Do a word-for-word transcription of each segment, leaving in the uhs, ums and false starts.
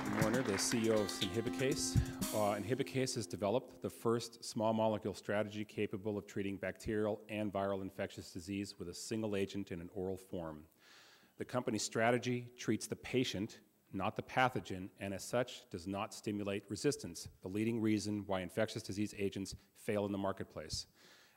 Milton Warner, the C E O of Inhibikase. Uh, Inhibikase has developed the first small molecule strategy capable of treating bacterial and viral infectious disease with a single agent in an oral form. The company's strategy treats the patient, not the pathogen, and as such does not stimulate resistance, the leading reason why infectious disease agents fail in the marketplace.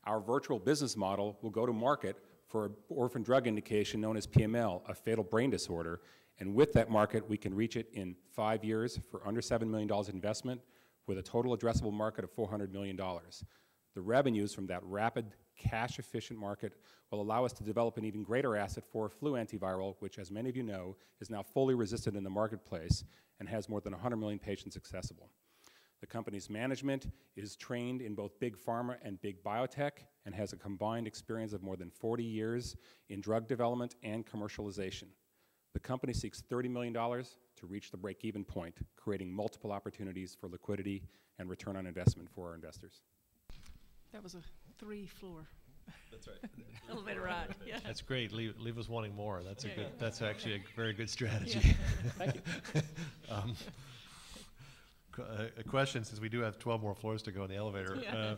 Our virtual business model will go to market for an orphan drug indication known as P M L, a fatal brain disorder, and with that market, we can reach it in five years for under seven million dollars investment with a total addressable market of four hundred million dollars. The revenues from that rapid, cash-efficient market will allow us to develop an even greater asset for a flu antiviral, which, as many of you know, is now fully resistant in the marketplace and has more than one hundred million patients accessible. The company's management is trained in both big pharma and big biotech and has a combined experience of more than forty years in drug development and commercialization. The company seeks thirty million dollars to reach the break-even point, creating multiple opportunities for liquidity and return on investment for our investors. That was a three-floor. That's right. Elevator ride. Yeah. That's great. Leave, leave us wanting more. That's a yeah, good. Yeah. That's actually a very good strategy. Yeah. Thank you. um, A question, since we do have twelve more floors to go in the elevator, yeah.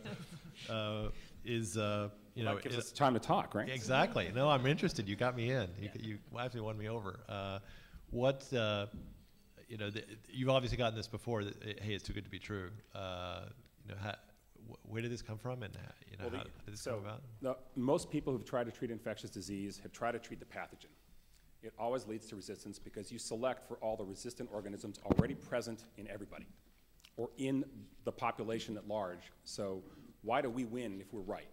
uh, uh, is uh, you well, know gives us time to talk, right? Exactly. No, I'm interested. You got me in. You, yeah. you actually won me over. Uh, what uh, you know, the, you've obviously gotten this before. That, hey, it's too good to be true. Uh, you know, how, wh where did this come from, and how, you know, well, the, how did this so come about? The, most people who've tried to treat infectious disease have tried to treat the pathogen. It always leads to resistance because you select for all the resistant organisms already present in everybody or in the population at large. So why do we win if we're right?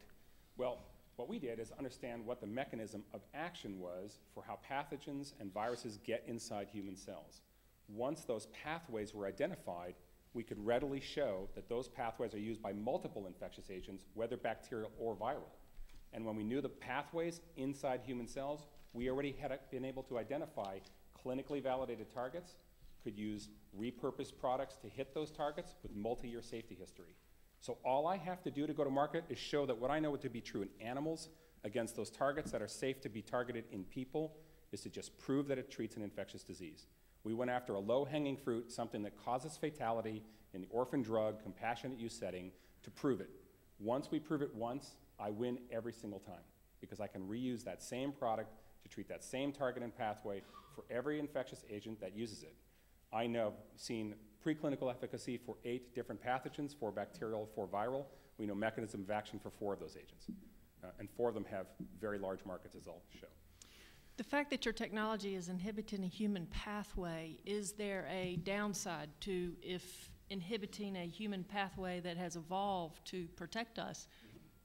Well, what we did is understand what the mechanism of action was for how pathogens and viruses get inside human cells. Once those pathways were identified, we could readily show that those pathways are used by multiple infectious agents, whether bacterial or viral. And when we knew the pathways inside human cells, we already had been able to identify clinically validated targets, could use repurposed products to hit those targets with multi-year safety history. So all I have to do to go to market is show that what I know to be true in animals against those targets that are safe to be targeted in people is to just prove that it treats an infectious disease. We went after a low-hanging fruit, something that causes fatality in the orphan drug, compassionate use setting, to prove it. Once we prove it once, I win every single time because I can reuse that same product to treat that same target and pathway for every infectious agent that uses it. I know seen preclinical efficacy for eight different pathogens, four bacterial, four viral. We know mechanism of action for four of those agents. Uh, and four of them have very large markets, as I'll show. The fact that your technology is inhibiting a human pathway, is there a downside to if inhibiting a human pathway that has evolved to protect us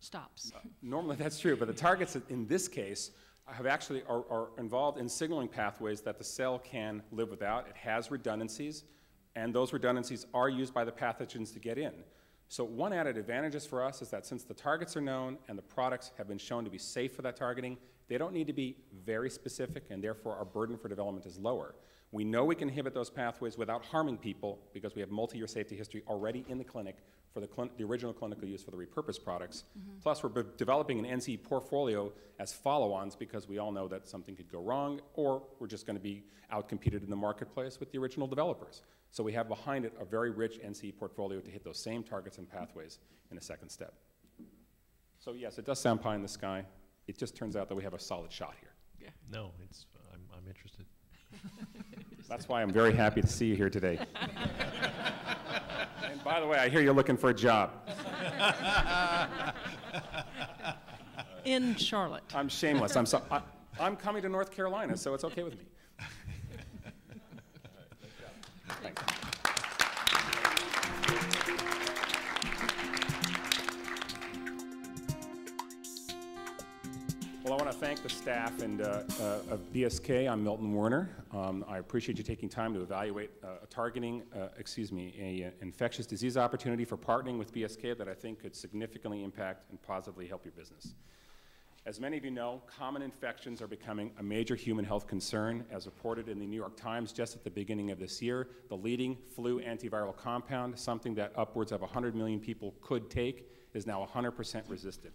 stops? Uh, normally that's true, but the targets in this case have actually are, are involved in signaling pathways that the cell can live without. It has redundancies, and those redundancies are used by the pathogens to get in. So one added advantage for us is that since the targets are known and the products have been shown to be safe for that targeting, they don't need to be very specific, and therefore our burden for development is lower. We know we can inhibit those pathways without harming people because we have multi-year safety history already in the clinic for the, clin the original clinical use for the repurposed products. Mm-hmm. Plus, we're developing an N C E portfolio as follow-ons because we all know that something could go wrong, or we're just going to be outcompeted in the marketplace with the original developers. So we have behind it a very rich N C E portfolio to hit those same targets and pathways in a second step. So yes, it does sound pie in the sky. It just turns out that we have a solid shot here. Yeah. No, it's, I'm, I'm interested. That's why I'm very happy to see you here today. And by the way, I hear you're looking for a job. In Charlotte. I'm shameless. I'm, so, I, I'm coming to North Carolina, so it's okay with me. Thanks. Well, I want to thank the staff and, uh, uh, of B S K. I'm Milton Warner. Um, I appreciate you taking time to evaluate uh, a targeting, uh, excuse me, an infectious disease opportunity for partnering with B S K that I think could significantly impact and positively help your business. As many of you know, common infections are becoming a major human health concern. As reported in the New York Times just at the beginning of this year, the leading flu antiviral compound, something that upwards of one hundred million people could take, is now one hundred percent resisted.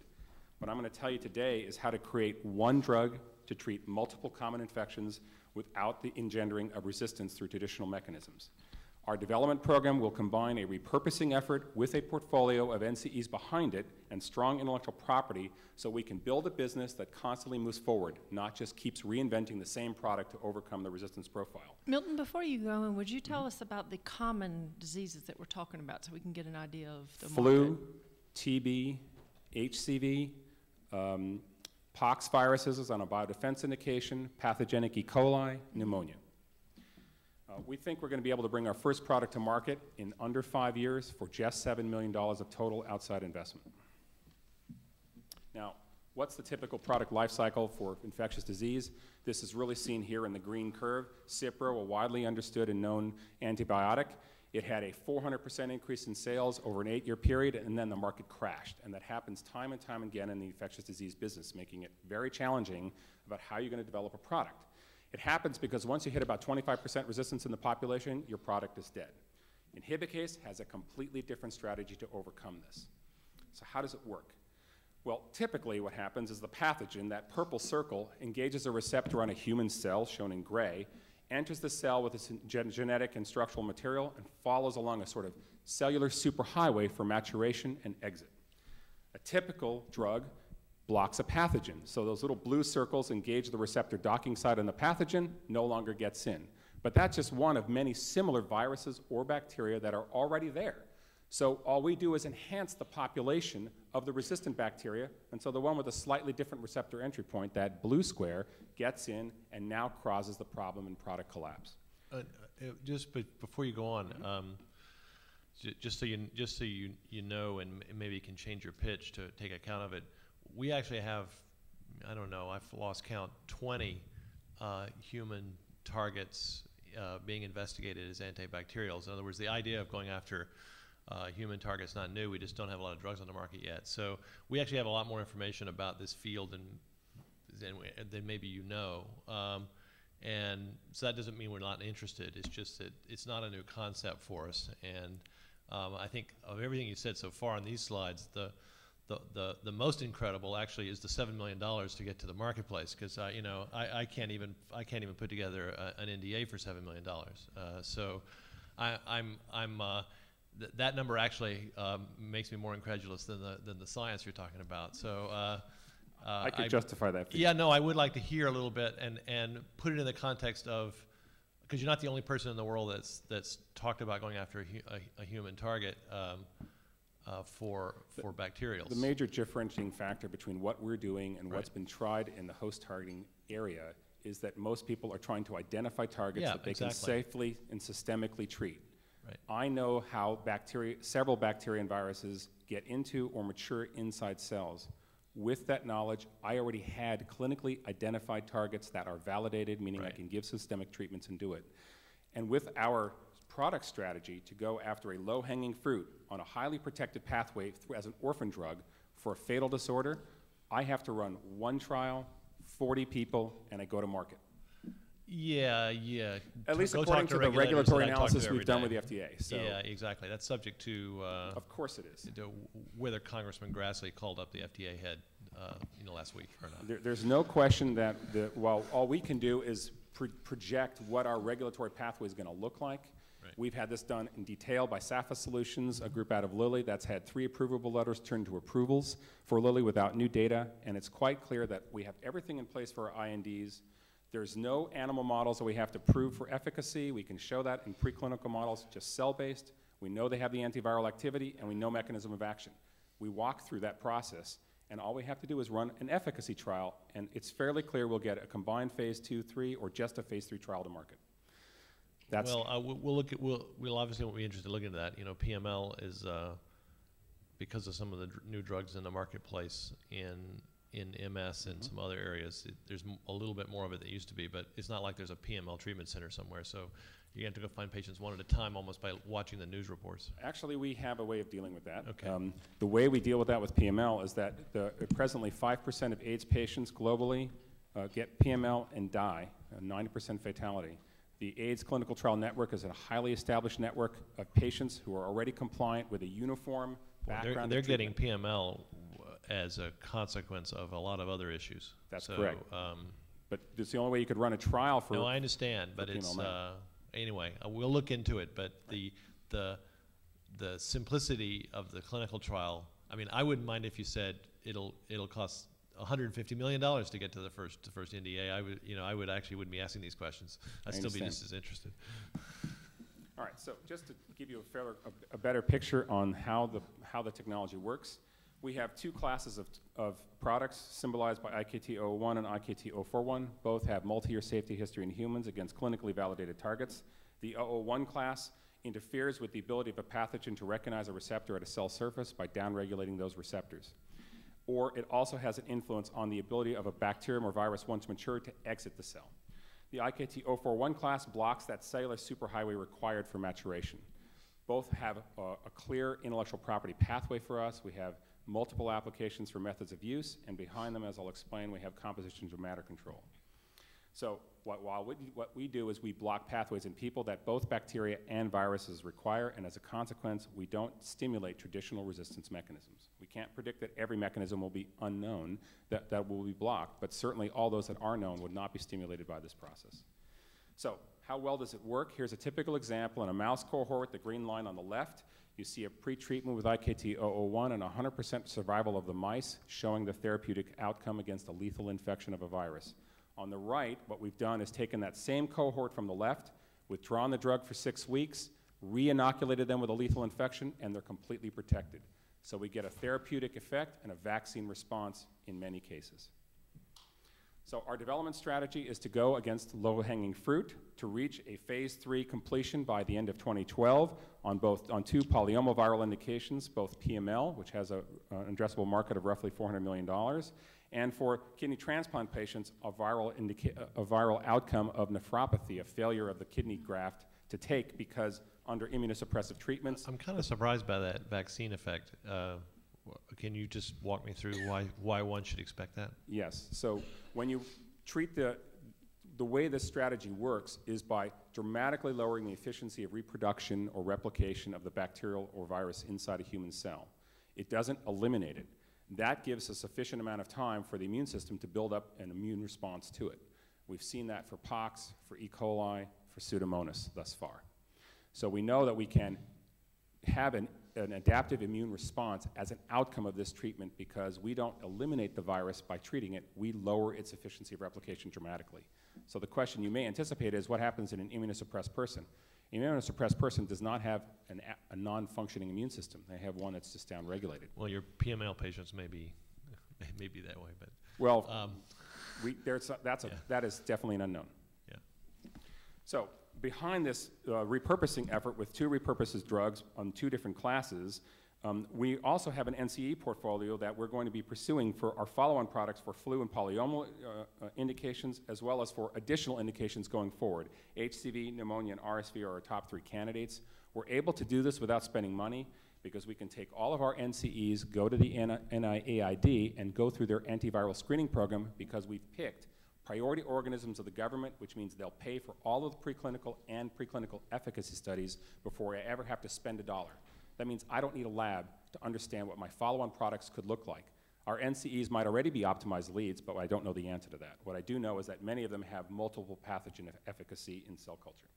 What I'm going to tell you today is how to create one drug to treat multiple common infections without the engendering of resistance through traditional mechanisms. Our development program will combine a repurposing effort with a portfolio of N C Es behind it and strong intellectual property so we can build a business that constantly moves forward, not just keeps reinventing the same product to overcome the resistance profile. Milton, before you go in, would you tell mm-hmm. us about the common diseases that we're talking about so we can get an idea of the flu, market? T B, H C V, um, pox viruses on a biodefense indication, pathogenic E. coli, pneumonia. Uh, we think we're going to be able to bring our first product to market in under five years for just seven million dollars of total outside investment. Now, what's the typical product life cycle for infectious disease? This is really seen here in the green curve. Cipro, a widely understood and known antibiotic. It had a four hundred percent increase in sales over an eight-year period, and then the market crashed. And that happens time and time again in the infectious disease business, making it very challenging about how you're going to develop a product. It happens because once you hit about twenty-five percent resistance in the population, your product is dead. Inhibikase has a completely different strategy to overcome this. So how does it work? Well, typically what happens is the pathogen, that purple circle, engages a receptor on a human cell, shown in gray, enters the cell with its gen genetic and structural material, and follows along a sort of cellular superhighway for maturation and exit. A typical drug blocks a pathogen. So those little blue circles engage the receptor docking site on the pathogen, no longer gets in. But that's just one of many similar viruses or bacteria that are already there. So all we do is enhance the population of the resistant bacteria, and so the one with a slightly different receptor entry point, that blue square, gets in and now causes the problem in product collapse. Uh, uh, just but before you go on, mm-hmm. um, j just so, you, just so you, you know, and maybe you can change your pitch to take account of it, we actually have, I don't know, I've lost count, twenty uh, human targets uh, being investigated as antibacterials. In other words, the idea of going after uh, human targets not new. We just don't have a lot of drugs on the market yet. So we actually have a lot more information about this field than, than, we, than maybe you know. Um, and so that doesn't mean we're not interested. It's just that it's not a new concept for us. And um, I think of everything you said so far on these slides, the The, the, the most incredible actually is the seven million dollars to get to the marketplace, because uh, you know I, I can't even I can't even put together a, an N D A for seven million dollars. Uh, so I, I'm I'm uh, th that number actually um, makes me more incredulous than the than the science you're talking about. So uh, uh, I could I, justify that. For yeah, you. no, I would like to hear a little bit and and put it in the context of, because you're not the only person in the world that's that's talked about going after a, hu a, a human target. Um, Uh, for for bacterials. The major differentiating factor between what we're doing and right. what's been tried in the host targeting area is that most people are trying to identify targets yeah, that they exactly. can safely and systemically treat. Right. I know how bacteria, several bacteria and viruses get into or mature inside cells. With that knowledge, I already had clinically identified targets that are validated, meaning right. I can give systemic treatments and do it. And with our product strategy to go after a low-hanging fruit on a highly protected pathway as an orphan drug for a fatal disorder, I have to run one trial, forty people, and I go to market. Yeah, yeah. At least go according to, to the regulatory analysis we've done with the F D A. So yeah, exactly. That's subject to... Uh, of course it is. To whether Congressman Grassley called up the F D A head uh, you know, last week or not. There, there's no question that the, while all we can do is pr project what our regulatory pathway is going to look like, we've had this done in detail by Safa Solutions, a group out of Lilly that's had three approvable letters turned to approvals for Lilly without new data, and it's quite clear that we have everything in place for our I N Ds. There's no animal models that we have to prove for efficacy. We can show that in preclinical models, just cell-based. We know they have the antiviral activity, and we know mechanism of action. We walk through that process, and all we have to do is run an efficacy trial, and it's fairly clear we'll get a combined phase two, three, or just a phase three trial to market. That's well, uh, we'll, we'll look at we'll we'll obviously be interested in looking at that. You know, P M L is uh, because of some of the dr new drugs in the marketplace in in M S mm-hmm. and some other areas. It, there's m a little bit more of it than it used to be, but it's not like there's a P M L treatment center somewhere. So you have to go find patients one at a time, almost by watching the news reports. Actually, we have a way of dealing with that. Okay. Um, the way we deal with that with P M L is that the, uh, presently five percent of AIDS patients globally uh, get P M L and die, a ninety percent fatality. The AIDS Clinical Trial Network is a highly established network of patients who are already compliant with a uniform well, background. They're, they're getting P M L as a consequence of a lot of other issues. That's so, correct. Um, but it's the only way you could run a trial for. No, I understand, but P M L it's uh, anyway, uh, we'll look into it, but the, the, the simplicity of the clinical trial, I mean, I wouldn't mind if you said it'll, it'll cost one hundred fifty million dollars to get to the first, the first N D A. I would, you know, I would actually wouldn't be asking these questions. I'd I still understand. be just as interested. All right, so just to give you a, fair, a, a better picture on how the, how the technology works, we have two classes of, of products symbolized by I K T zero zero one and I K T zero four one. Both have multi-year safety history in humans against clinically validated targets. The zero zero one class interferes with the ability of a pathogen to recognize a receptor at a cell surface by downregulating those receptors. Or it also has an influence on the ability of a bacterium or virus once matured to exit the cell. The I K T zero four one class blocks that cellular superhighway required for maturation. Both have a, a clear intellectual property pathway for us. We have multiple applications for methods of use, and behind them, as I'll explain, we have compositions of matter control. So what, while we, what we do is we block pathways in people that both bacteria and viruses require, and as a consequence, we don't stimulate traditional resistance mechanisms. We can't predict that every mechanism will be unknown, that, that will be blocked, but certainly all those that are known would not be stimulated by this process. So how well does it work? Here's a typical example in a mouse cohort, the green line on the left. You see a pretreatment with I K T zero zero one and one hundred percent survival of the mice, showing the therapeutic outcome against a lethal infection of a virus. On the right, what we've done is taken that same cohort from the left, withdrawn the drug for six weeks, re-inoculated them with a lethal infection, and they're completely protected. So we get a therapeutic effect and a vaccine response in many cases. So our development strategy is to go against low-hanging fruit to reach a phase three completion by the end of twenty twelve on both on two polyomaviral indications, both P M L, which has a, an addressable market of roughly four hundred million dollars, and for kidney transplant patients, a viral, a viral outcome of nephropathy, a failure of the kidney graft to take because under immunosuppressive treatments. I'm kind of surprised by that vaccine effect. Uh, Can you just walk me through why, why one should expect that? Yes. So when you treat the, the way this strategy works is by dramatically lowering the efficiency of reproduction or replication of the bacterial or virus inside a human cell. It doesn't eliminate it. That gives a sufficient amount of time for the immune system to build up an immune response to it. We've seen that for pox, for E. coli, for Pseudomonas thus far. So we know that we can have an an adaptive immune response as an outcome of this treatment because we don't eliminate the virus by treating it, we lower its efficiency of replication dramatically. So the question you may anticipate is what happens in an immunosuppressed person? An immunosuppressed person does not have an a, a non-functioning immune system. They have one that's just downregulated. Well, your P M L patients may be, may be that way, but. Well, um, we, there's a, that's a, yeah. that is definitely an unknown. Yeah. So. Behind this uh, repurposing effort with two repurposes drugs on two different classes, um, we also have an N C E portfolio that we're going to be pursuing for our follow-on products for flu and polyomal uh, uh, indications, as well as for additional indications going forward. H C V, pneumonia, and R S V are our top three candidates. We're able to do this without spending money because we can take all of our N C Es, go to the N I A I D, and go through their antiviral screening program because we've picked priority organisms of the government, which means they'll pay for all of the preclinical and preclinical efficacy studies before I ever have to spend a dollar. That means I don't need a lab to understand what my follow-on products could look like. Our N C Es might already be optimized leads, but I don't know the answer to that. What I do know is that many of them have multiple pathogen efficacy in cell culture.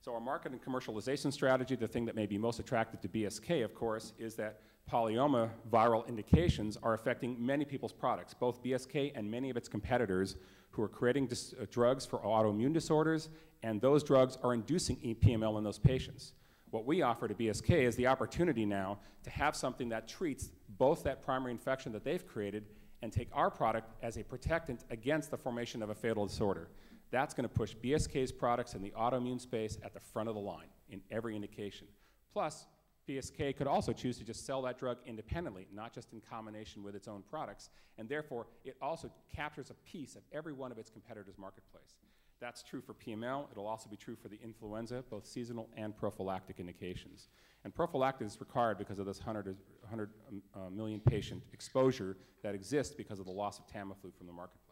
So our market and commercialization strategy, the thing that may be most attractive to B S K, of course, is that polyoma viral indications are affecting many people's products, both B S K and many of its competitors who are creating dis uh, drugs for autoimmune disorders, and those drugs are inducing P M L in those patients. What we offer to B S K is the opportunity now to have something that treats both that primary infection that they've created and take our product as a protectant against the formation of a fatal disorder. That's going to push B S K's products in the autoimmune space at the front of the line in every indication. Plus, B S K could also choose to just sell that drug independently, not just in combination with its own products, and therefore it also captures a piece of every one of its competitors' marketplace. That's true for P M L. It'll also be true for the influenza, both seasonal and prophylactic indications. And prophylactic is required because of this one hundred, one hundred uh, million patient exposure that exists because of the loss of Tamiflu from the marketplace.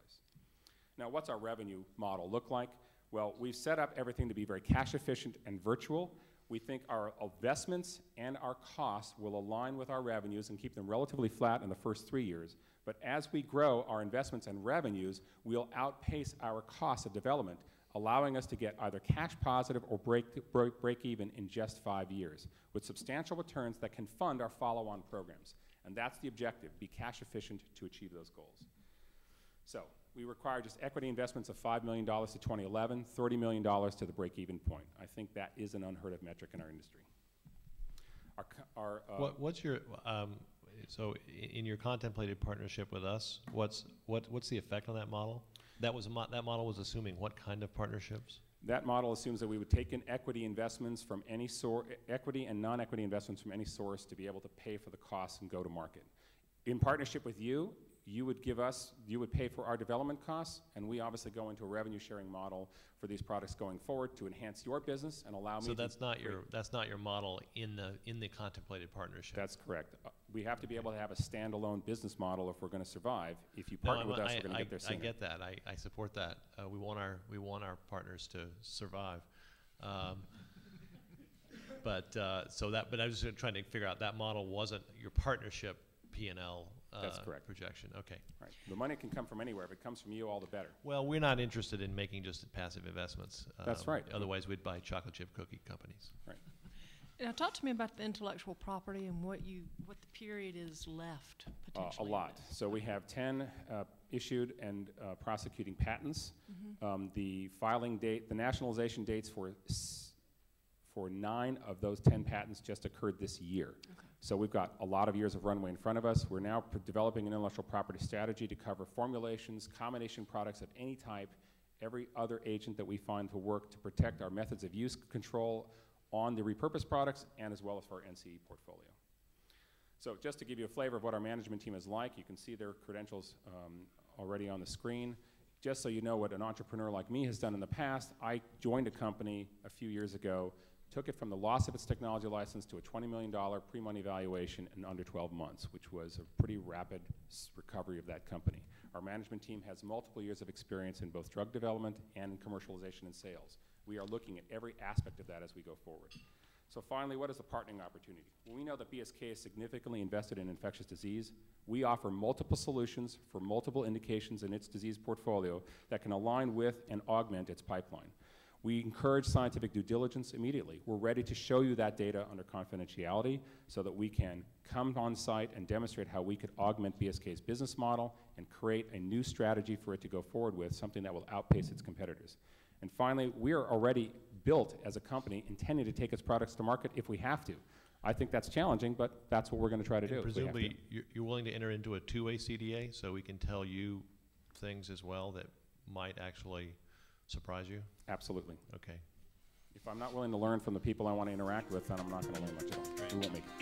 Now, what's our revenue model look like? Well, we've set up everything to be very cash efficient and virtual. We think our investments and our costs will align with our revenues and keep them relatively flat in the first three years. But as we grow our investments and revenues, we'll outpace our costs of development, allowing us to get either cash positive or break, break, break even in just five years, with substantial returns that can fund our follow-on programs. And that's the objective, be cash efficient to achieve those goals. So we require just equity investments of five million dollars to twenty eleven, thirty million dollars to the break-even point. I think that is an unheard of metric in our industry. Our, our, uh, what, what's your, um, so in your contemplated partnership with us, what's, what, what's the effect on that model? That, was a mo that model was assuming what kind of partnerships? That model assumes that we would take in equity investments from any source, equity and non-equity investments from any source to be able to pay for the costs and go to market. In partnership with you, you would give us, you would pay for our development costs, and we obviously go into a revenue sharing model for these products going forward to enhance your business and allow me. So that's not your that's not your model in the in the contemplated partnership. That's correct. We have to be able to have a standalone business model if we're going to survive. If you partner no, with us, I, we're going to get there sooner. I get that. I, I support that. Uh, we want our we want our partners to survive. Um, but uh, so that but I was just trying to figure out that model wasn't your partnership P and L. That's correct. Uh, projection. Okay. Right. The money can come from anywhere. If it comes from you, all the better. Well, we're not interested in making just passive investments. Um, That's right. Otherwise, we'd buy chocolate chip cookie companies. Right. Now, talk to me about the intellectual property and what you what the period is left potentially. Uh, a lot. So we have ten uh, issued and uh, prosecuting patents. Mm-hmm. um, the filing date, the nationalization dates for. For nine of those ten patents just occurred this year. Okay. So we've got a lot of years of runway in front of us. We're now developing an intellectual property strategy to cover formulations, combination products of any type, every other agent that we find to work to protect our methods of use control on the repurposed products and as well as for our N C E portfolio. So just to give you a flavor of what our management team is like, you can see their credentials um, already on the screen. Just so you know what an entrepreneur like me has done in the past, I joined a company a few years ago, took it from the loss of its technology license to a twenty million dollar pre-money valuation in under twelve months, which was a pretty rapid recovery of that company. Our management team has multiple years of experience in both drug development and commercialization and sales. We are looking at every aspect of that as we go forward. So finally, what is the partnering opportunity? Well, we know that B S K is significantly invested in infectious disease. We offer multiple solutions for multiple indications in its disease portfolio that can align with and augment its pipeline. We encourage scientific due diligence immediately. We're ready to show you that data under confidentiality so that we can come on site and demonstrate how we could augment B S K's business model and create a new strategy for it to go forward with, something that will outpace its competitors. And finally, we are already built as a company intending to take its products to market if we have to. I think that's challenging, but that's what we're going to try to do. Presumably, you're willing to enter into a two-way C D A so we can tell you things as well that might actually surprise you? Absolutely. Okay. If I'm not willing to learn from the people I want to interact with, then I'm not going to learn much at all. We won't make it.